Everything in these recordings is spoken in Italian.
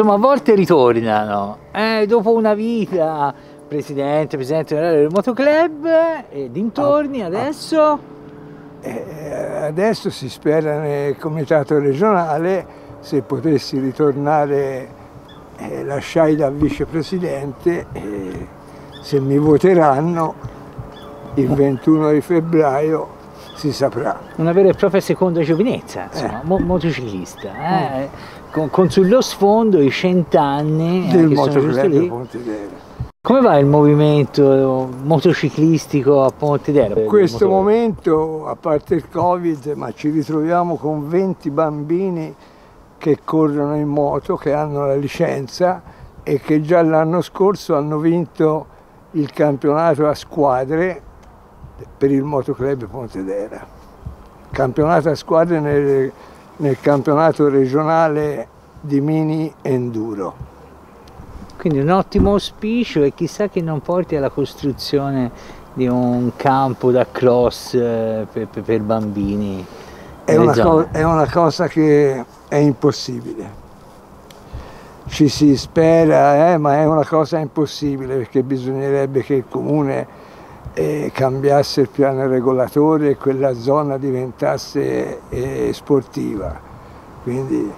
Insomma, a volte ritornano, dopo una vita, presidente onorario del motoclub e dintorni. Adesso? Adesso si spera nel comitato regionale, se potessi ritornare lasciai da vicepresidente, se mi voteranno il 21 di febbraio si saprà. Una vera e propria seconda giovinezza, insomma, motociclista. Con sullo sfondo i 100 anni del motoclub Pontedera. Come va il movimento motociclistico a Pontedera? In questo momento, a parte il Covid, ma ci ritroviamo con 20 bambini che corrono in moto, che hanno la licenza e che già l'anno scorso hanno vinto il campionato a squadre per il motoclub Pontedera. Campionato a squadre nel campionato regionale di mini enduro. Quindi un ottimo auspicio, e chissà che non porti alla costruzione di un campo da cross per bambini. È una cosa che è impossibile. Ci si spera, ma è una cosa impossibile, perché bisognerebbe che il comune cambiasse il piano regolatore e quella zona diventasse sportiva, quindi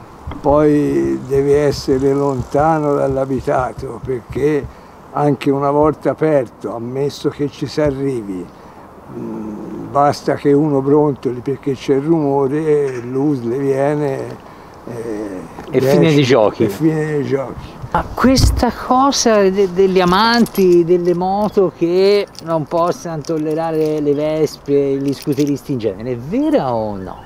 poi deve essere lontano dall'abitato, perché anche una volta aperto, ammesso che ci si arrivi, basta che uno brontoli perché c'è il rumore, l'USL viene e fine dei giochi. Ma questa cosa degli amanti delle moto che non possano tollerare le vespe, gli scooteristi in genere, è vera o no?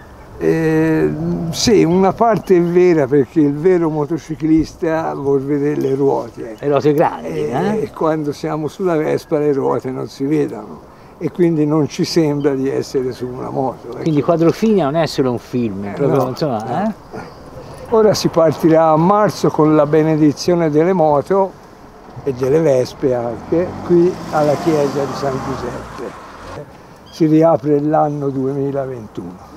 Sì, una parte è vera, perché il vero motociclista vuol vedere le ruote. Le ruote grandi, e quando siamo sulla vespa le ruote non si vedono, e quindi non ci sembra di essere su una moto. Quindi Quadrofenia non è solo un film, proprio, no, insomma, Ora si partirà a marzo con la benedizione delle moto e delle vespe anche, qui alla Chiesa di San Giuseppe. Si riapre l'anno 2021.